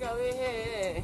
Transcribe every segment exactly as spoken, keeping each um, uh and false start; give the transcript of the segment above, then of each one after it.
Take away here.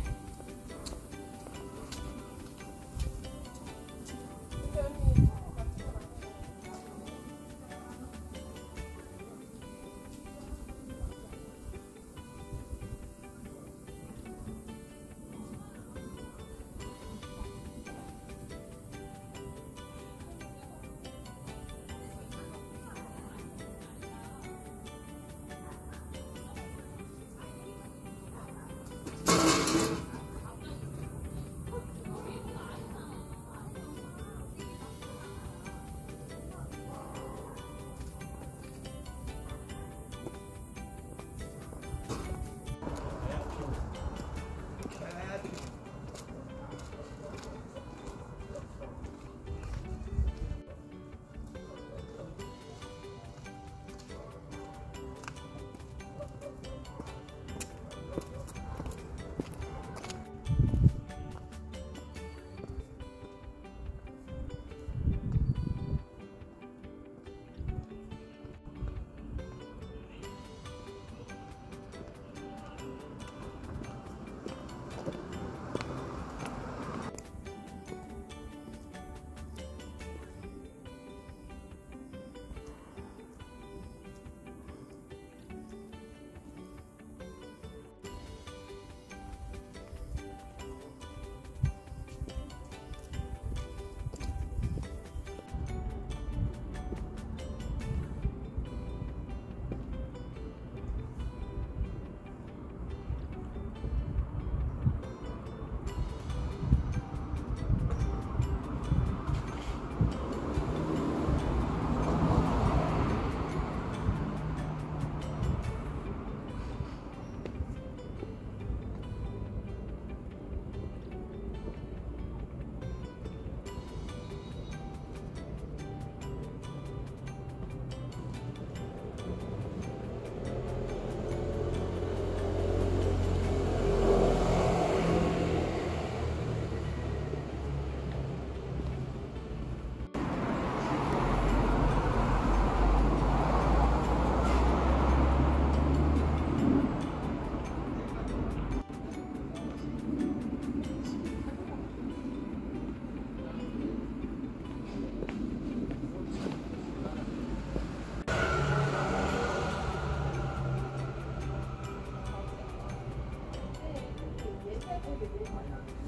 Thank you.